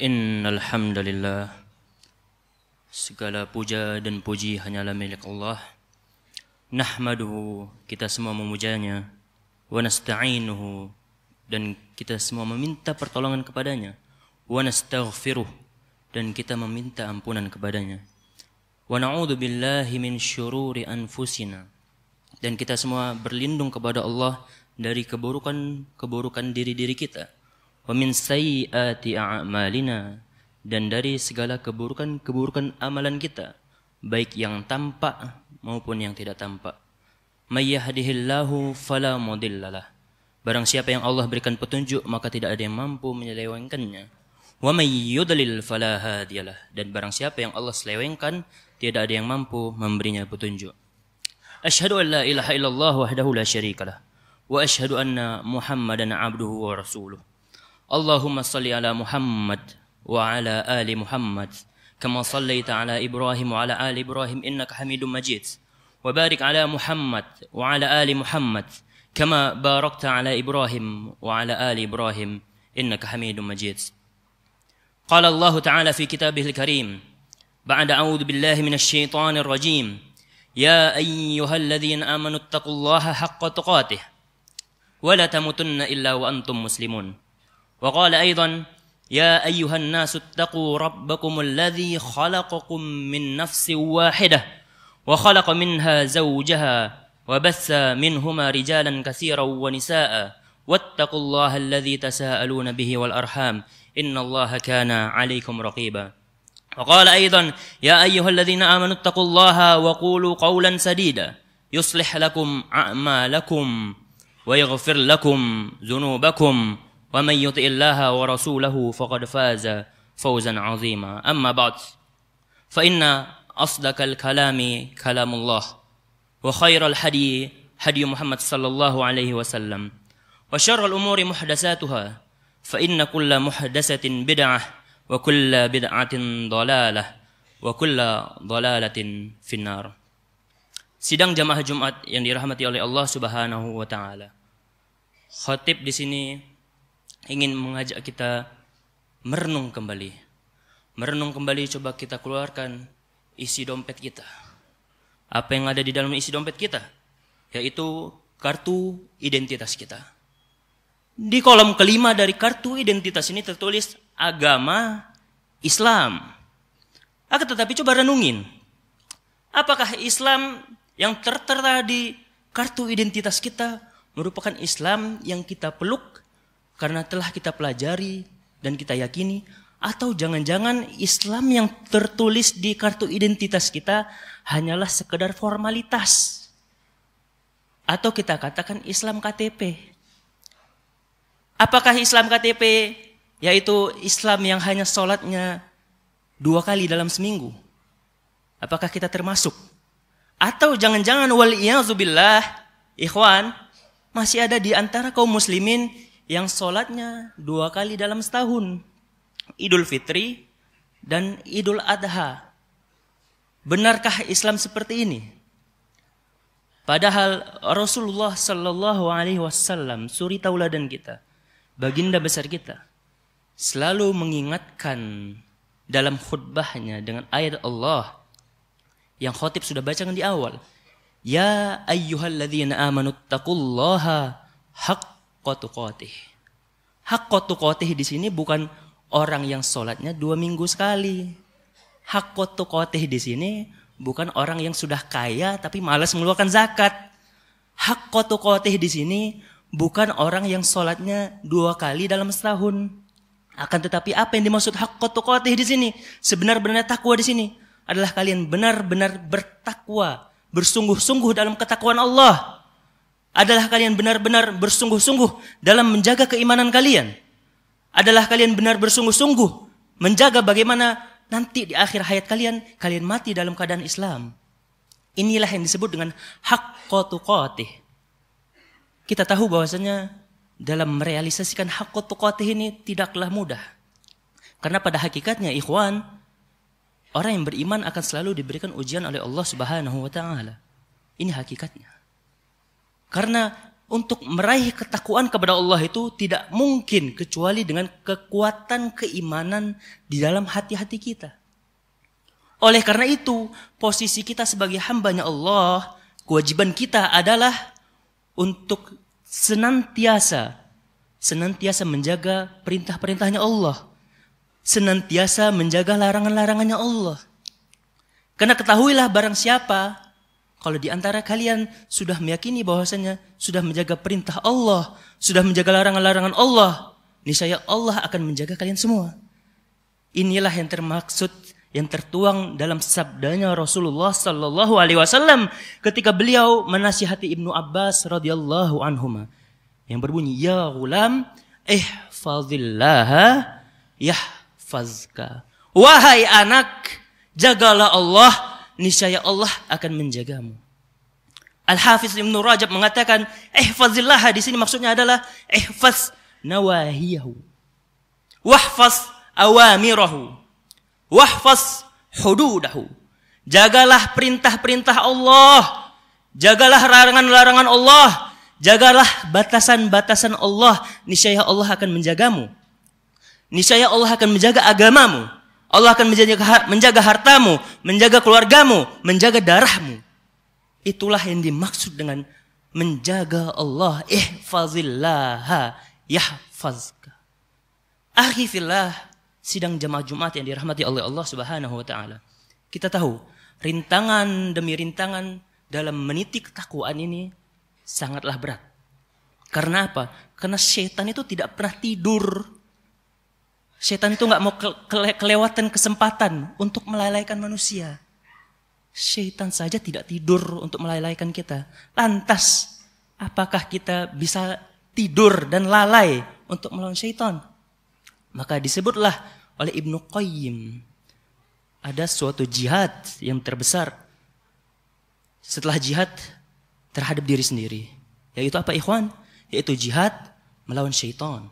Innal hamdalillah, segala puja dan puji hanyalah milik Allah. Nahmaduhu, kita semua memujanya, wa nasta'inuhu, dan kita semua meminta pertolongan kepadanya, wa nastaghfiruh, dan kita meminta ampunan kepadanya, wa na'udzubillahi min syururi anfusina, dan kita semua berlindung kepada Allah dari keburukan diri-diri kita. Wa min sayyiati a'malina, dan dari segala keburukan amalan kita, baik yang tampak maupun yang tidak tampak. May yahdihillahu fala mudhillalah, barang siapa yang Allah berikan petunjuk maka tidak ada yang mampu menyelewengkannya. Wa may yudlil fala hadiyalah, dan barang siapa yang Allah selewengkan tidak ada yang mampu memberinya petunjuk. Asyhadu an la ilaha illallah wahdahu la syarikalah, wa asyhadu anna Muhammadan abduhu wa rasuluh. Allahumma salli ala Muhammad wa ala ali Muhammad kama sallaita ala Ibrahim wa ala ali Ibrahim innaka Hamidum Majid, wa barik ala Muhammad wa ala ali Muhammad kama barakta ala Ibrahim wa ala ali Ibrahim innaka Hamidum Majid. Qala Allah Ta'ala fi kitabihil karim ba'da a'udzu billahi minasy syaithanir rajim, ya ayyuhalladzina amanu taqullaha haqqa tuqatih wa la tamutunna illa wa antum muslimun. وقال أيضا يا أيها الناس اتقوا ربكم الذي خلقكم من نفس واحدة وخلق منها زوجها وبث منهما رجالا كثيرا ونساء واتقوا الله الذي تساءلون به والأرحام إن الله كان عليكم رقيبا. وقال أيضا يا أيها الذين آمنوا اتقوا الله وقولوا قولا سديدا يصلح لكم أعمالكم ويغفر لكم ذنوبكم وَمَنْ يُطِعِ اللَّهَ وَرَسُولَهُ فَقَدْ فَازَ فَوْزًا عَظِيمًا. أَمَّا بَعْدُ فَإِنَّ أَصْدَقَ الْكَلَامِ كَلَامُ اللَّهِ وَخَيْرَ الْهَدْيِ هَدْيُ مُحَمَّدٍ صَلَّى اللَّهُ عَلَيْهِ وَسَلَّمَ وَشَرَّ الْأُمُورِ مُحْدَثَاتُهَا فَإِنَّ كُلَّ مُحْدَثَةٍ بِدْعَةٌ وَكُلَّ بِدْعَةٍ ضَلَالَةٌ وَكُلَّ ضَلَالَةٍ فِي النَّارِ. Sidang jamaah Jumat yang dirahmati oleh Allah Subhanahu wa taala. Khatib di sini ingin mengajak kita merenung kembali. Coba kita keluarkan isi dompet kita. Apa yang ada di dalam isi dompet kita? Yaitu kartu identitas kita. Di kolom kelima dari kartu identitas ini tertulis agama Islam. Akan tetapi coba renungin, apakah Islam yang tertera di kartu identitas kita merupakan Islam yang kita peluk karena telah kita pelajari dan kita yakini, atau jangan-jangan Islam yang tertulis di kartu identitas kita hanyalah sekedar formalitas, atau kita katakan Islam KTP. Apakah Islam KTP yaitu Islam yang hanya sholatnya 2 kali dalam seminggu? Apakah kita termasuk? Atau jangan-jangan wal-iyazubillah, ikhwan, masih ada di antara kaum muslimin yang sholatnya 2 kali dalam setahun, Idul Fitri dan Idul Adha. Benarkah Islam seperti ini? Padahal Rasulullah Sallallahu Alaihi Wasallam, suri tauladan kita, baginda besar kita, selalu mengingatkan dalam khutbahnya dengan ayat Allah yang khotib sudah bacakan di awal, ya ayyuhalladzina amanu taqullaha haqqa tuqatih. Haqqa tuqatih di sini bukan orang yang sholatnya 2 minggu sekali. Haqqa tuqatih di sini bukan orang yang sudah kaya tapi malas mengeluarkan zakat. Haqqa tuqatih di sini bukan orang yang sholatnya 2 kali dalam setahun. Akan tetapi apa yang dimaksud haqqa tuqatih di sini? Sebenar-benarnya takwa di sini adalah kalian benar-benar bertakwa, bersungguh-sungguh dalam ketakwaan Allah. Adalah kalian benar-benar bersungguh-sungguh dalam menjaga keimanan kalian. Adalah kalian benar bersungguh-sungguh menjaga bagaimana nanti di akhir hayat kalian mati dalam keadaan Islam. Inilah yang disebut dengan haqqa tuqatih. Kita tahu bahwasanya dalam merealisasikan haqqa tuqatih ini tidaklah mudah. Karena pada hakikatnya, ikhwan, orang yang beriman akan selalu diberikan ujian oleh Allah Subhanahu wa taala. Ini hakikatnya. Karena untuk meraih ketakwaan kepada Allah itu tidak mungkin kecuali dengan kekuatan keimanan di dalam hati-hati kita. Oleh karena itu, posisi kita sebagai hambanya Allah, kewajiban kita adalah untuk senantiasa menjaga perintah-perintahnya Allah, senantiasa menjaga larangan-larangannya Allah. Karena ketahuilah barang siapa, kalau di antara kalian sudah meyakini bahwasanya sudah menjaga perintah Allah, sudah menjaga larangan-larangan Allah, niscaya Allah akan menjaga kalian semua. Inilah yang termaksud, yang tertuang dalam sabdanya Rasulullah sallallahu alaihi wasallam ketika beliau menasihati Ibnu Abbas radhiyallahu anhuma yang berbunyi, "Ya ghulam, ihfazillaha yahfazka." Wahai anak, jagalah Allah, niscaya Allah akan menjagamu. Al-Hafiz Ibnu Rajab mengatakan, ihfazillah di sini maksudnya adalah ihfaz nawahiyahu, wahfaz awamirahu, wahfaz hududahu. Jagalah perintah-perintah Allah, jagalah larangan-larangan Allah, jagalah batasan-batasan Allah, niscaya Allah akan menjagamu. Niscaya Allah akan menjaga agamamu. Allah akan menjaga hartamu, menjaga keluargamu, menjaga darahmu. Itulah yang dimaksud dengan menjaga Allah. Ihfazillaha yahfazka. Akhi fillah, sidang jamaah Jumat yang dirahmati oleh Allah Subhanahu wa taala. Kita tahu, rintangan demi rintangan dalam meniti ketakwaan ini sangatlah berat. Karena apa? Karena syaitan itu tidak pernah tidur. Setan itu nggak mau kelewatan kesempatan untuk melalaikan manusia. Setan saja tidak tidur untuk melalaikan kita. Lantas, apakah kita bisa tidur dan lalai untuk melawan setan? Maka disebutlah oleh Ibnu Qayyim, ada suatu jihad yang terbesar setelah jihad terhadap diri sendiri. Yaitu apa, ikhwan? Yaitu jihad melawan setan.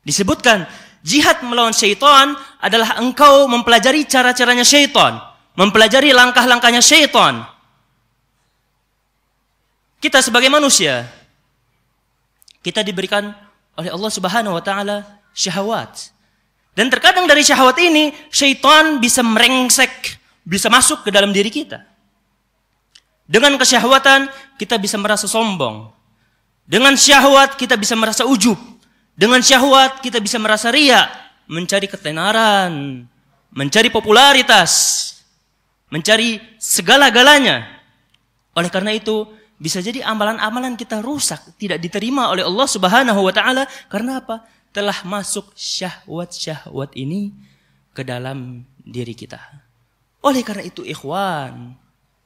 Disebutkan jihad melawan syaitan adalah engkau mempelajari cara-caranya syaitan, mempelajari langkah-langkahnya syaitan. Kita sebagai manusia, kita diberikan oleh Allah Subhanahu wa taala syahwat. Dan terkadang dari syahwat ini syaitan bisa merengsek, bisa masuk ke dalam diri kita. Dengan kesyahwatan kita bisa merasa sombong. Dengan syahwat kita bisa merasa ujub. Dengan syahwat kita bisa merasa riya, mencari ketenaran, mencari popularitas, mencari segala-galanya. Oleh karena itu, bisa jadi amalan-amalan kita rusak, tidak diterima oleh Allah Subhanahu wa taala. Karena apa? Telah masuk syahwat-syahwat ini ke dalam diri kita. Oleh karena itu, ikhwan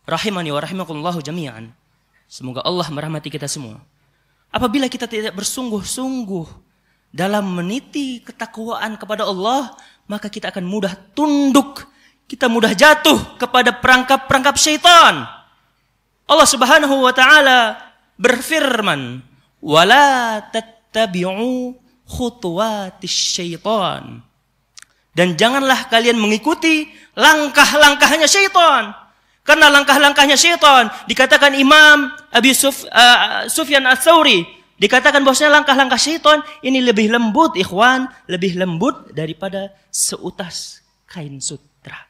rahimani wa rahimakumullah jami'an, semoga Allah merahmati kita semua. Apabila kita tidak bersungguh-sungguh dalam meniti ketakwaan kepada Allah, maka kita akan mudah tunduk, kita mudah jatuh kepada perangkap-perangkap syaitan. Allah Subhanahu wa taala berfirman, "Wala tattabi'u khutuwatis syaitan." Dan janganlah kalian mengikuti langkah-langkahnya syaitan. Karena langkah-langkahnya syaitan, dikatakan Imam Sufyan Ats-Tsauri, dikatakan bahwasanya langkah-langkah syaitan ini lebih lembut, ikhwan, lebih lembut daripada seutas kain sutra.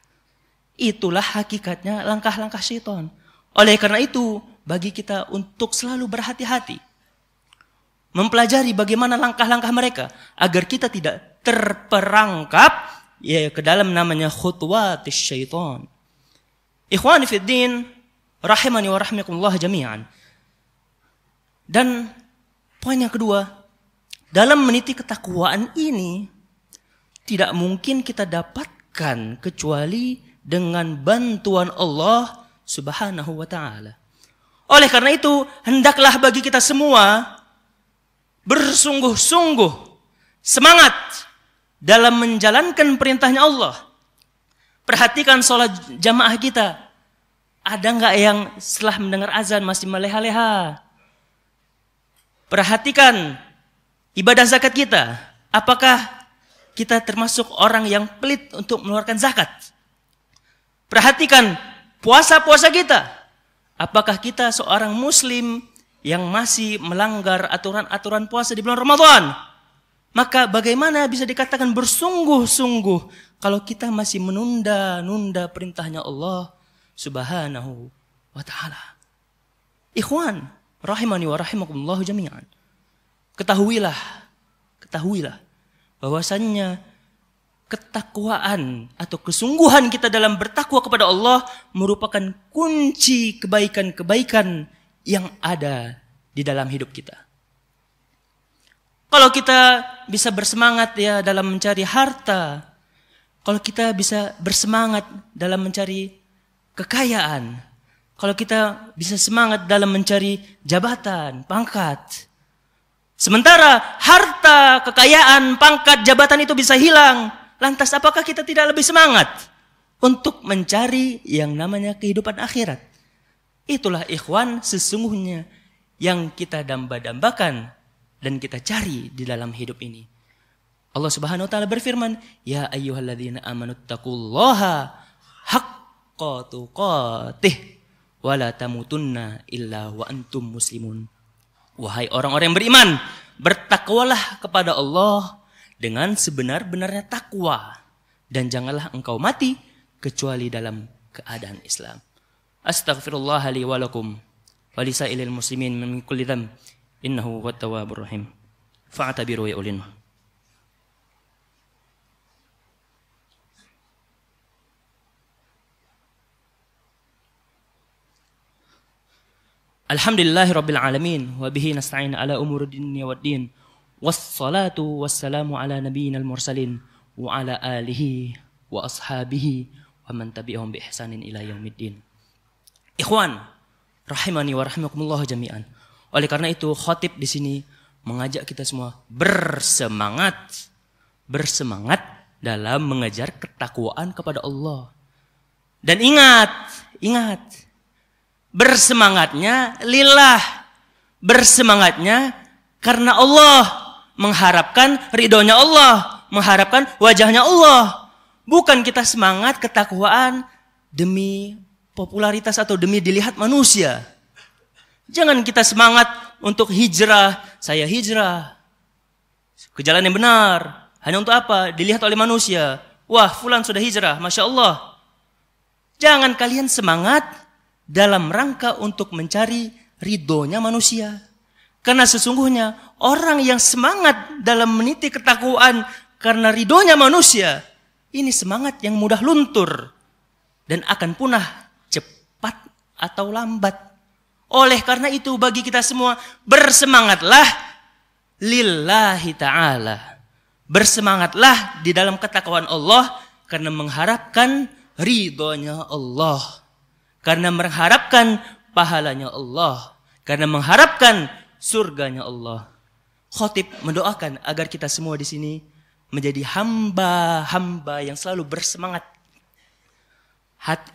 Itulah hakikatnya langkah-langkah syaitan. Oleh karena itu, bagi kita untuk selalu berhati-hati, mempelajari bagaimana langkah-langkah mereka, agar kita tidak terperangkap ya ke dalam namanya khutuwatis syaitan. Ikhwani fid din, rahimani wa rahimakumullah jami'an. Dan poin yang kedua, dalam meniti ketakwaan ini tidak mungkin kita dapatkan kecuali dengan bantuan Allah Subhanahu wa taala. Oleh karena itu, hendaklah bagi kita semua bersungguh-sungguh semangat dalam menjalankan perintahnya Allah. Perhatikan sholat jamaah kita. Ada nggak yang setelah mendengar azan masih meleha-leha? Perhatikan ibadah zakat kita. Apakah kita termasuk orang yang pelit untuk mengeluarkan zakat? Perhatikan puasa-puasa kita. Apakah kita seorang muslim yang masih melanggar aturan-aturan puasa di bulan Ramadan. Maka bagaimana bisa dikatakan bersungguh-sungguh kalau kita masih menunda-nunda perintahnya Allah Subhanahu wa ta'ala. Ikhwan, rahimani wa rahimakumullah jami'an. Ketahuilah bahwasannya ketakwaan atau kesungguhan kita dalam bertakwa kepada Allah merupakan kunci kebaikan-kebaikan yang ada di dalam hidup kita. Kalau kita bisa bersemangat ya dalam mencari harta, kalau kita bisa bersemangat dalam mencari kekayaan, kalau kita bisa semangat dalam mencari jabatan, pangkat. Sementara harta, kekayaan, pangkat, jabatan itu bisa hilang. Lantas apakah kita tidak lebih semangat untuk mencari yang namanya kehidupan akhirat? Itulah ikhwan sesungguhnya yang kita damba-dambakan dan kita cari di dalam hidup ini. Allah Subhanahu wa taala berfirman, "Ya ayyuhalladzina amanuttaqullaha haqqa tuqatih wa la tamutunna illa wa antum muslimun." Wahai orang-orang yang beriman, bertakwalah kepada Allah dengan sebenar-benarnya takwa dan janganlah engkau mati kecuali dalam keadaan Islam. Astaghfirullah li wa lakum wa lisailil muslimin min kulli dzamb innahu huwa tawwabur rahim. Fa'tabiru ya ulil. Alhamdulillahirabbil alamin wa bihi nasta'in ala umuridin wa din wassalatu wassalamu ala nabiyyinal mursalin wa ala alihi wa ashabihi wa man tabi'ahum bi ihsanin ila yaumiddin. Ikhwan rahimani wa rahimakumullah jami'an. Oleh karena itu khatib di sini mengajak kita semua bersemangat dalam mengejar ketakwaan kepada Allah. Dan ingat bersemangatnya lillah, bersemangatnya karena Allah, mengharapkan ridhonya Allah, mengharapkan wajahnya Allah. Bukan kita semangat ketakwaan demi popularitas atau demi dilihat manusia. Jangan kita semangat untuk hijrah, saya hijrah ke jalan yang benar. Hanya untuk apa? Dilihat oleh manusia. Wah, fulan sudah hijrah, Masya Allah. Jangan kalian semangat dalam rangka untuk mencari ridhonya manusia. Karena sesungguhnya orang yang semangat dalam meniti ketakwaan karena ridhonya manusia, ini semangat yang mudah luntur dan akan punah cepat atau lambat. Oleh karena itu bagi kita semua bersemangatlah lillahi ta'ala. Bersemangatlah di dalam ketakwaan Allah karena mengharapkan ridhonya Allah, karena mengharapkan pahalanya Allah, karena mengharapkan surganya Allah. Khatib mendoakan agar kita semua di sini menjadi hamba-hamba yang selalu bersemangat.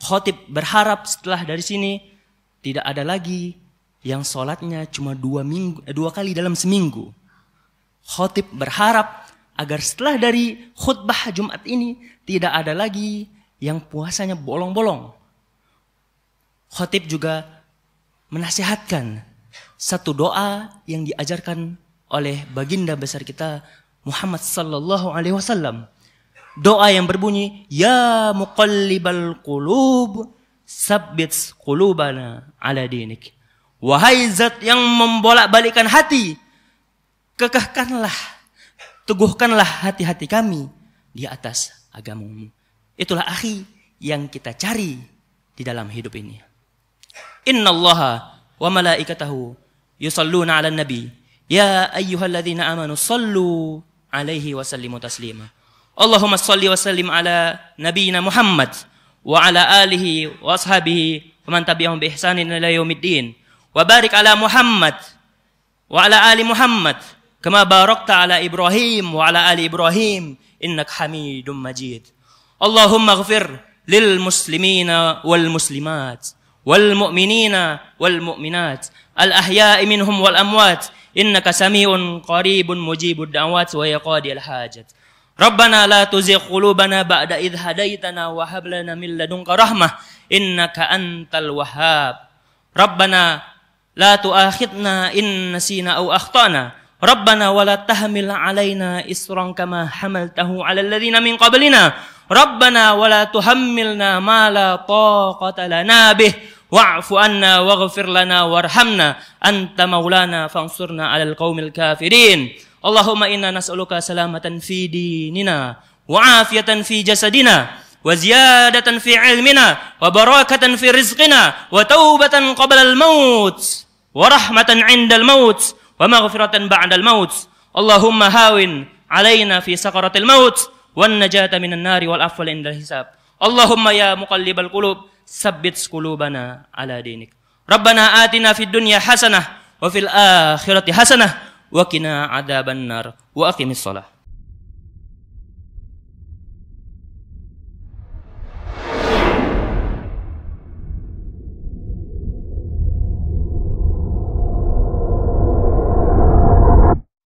Khatib berharap setelah dari sini tidak ada lagi yang sholatnya cuma dua kali dalam seminggu. Khatib berharap agar setelah dari khutbah Jumat ini tidak ada lagi yang puasanya bolong-bolong. Khatib juga menasihatkan satu doa yang diajarkan oleh baginda besar kita Muhammad sallallahu alaihi wasallam. Doa yang berbunyi, "Ya muqallibal qulub, tsabbit qulubana ala dinik." Wahai zat yang membolak-balikkan hati, kekahkanlah, teguhkanlah hati-hati kami di atas agamamu. Itulah akhi yang kita cari di dalam hidup ini. Innallaha wa malaikatahu yusalluna 'alan nabi ya ayyuhalladzina amanu sallu 'alaihi wa sallimu taslima. Allahumma shalli wa sallim 'ala nabiyyina Muhammad wa 'ala alihi wa ashabihi wa man tabi'ahum bi ihsanin ila yaumiddin. Wa barik 'ala Muhammad wa 'ala ali Muhammad kama barakta 'ala Ibrahim wa 'ala ali Ibrahim innaka Hamidum Majid. Allahumma ighfir lil muslimina wal muslimat wal mu'minina wal mu'minat al ahya'i minhum wal amwat innaka sami'un qaribun mujibud da'wat wa yaqadil hajat. Rabbana la tuzigh qulubana ba'da idh hadaitana wa hab lana min ladunka rahmah innaka antal wahhab. Rabbana la tu'akhidna in nasina aw akhtana. Rabbana wa la tahmil 'alaina isran kama hamaltahu 'alal ladzina min qablina. Rabbana wa la tuhammilna ma la taqata lana bih wa'fu anna waghfir lana warhamna anta maulana fansurna 'alal qaumil kafirin. Allahumma inna nas'aluka salamatan fi dinina wa 'afiyatan fi jasadina wa ziyadatan fi 'ilmina wa barakatan fi rizqina wa taubatan qabla al-maut wa rahmatan 'inda al-maut wa maghfiratan ba'dal maut. Allahumma hawin alaina fi sakaratil maut wan najata minan nari wal afwal indal hisab. Allahumma ya muqallibal qulub sabbit qulubana ala dinik. Rabbana atina fid dunya hasanah wa fil akhirati hasanah wa qina adzabannar wa aqimissalah.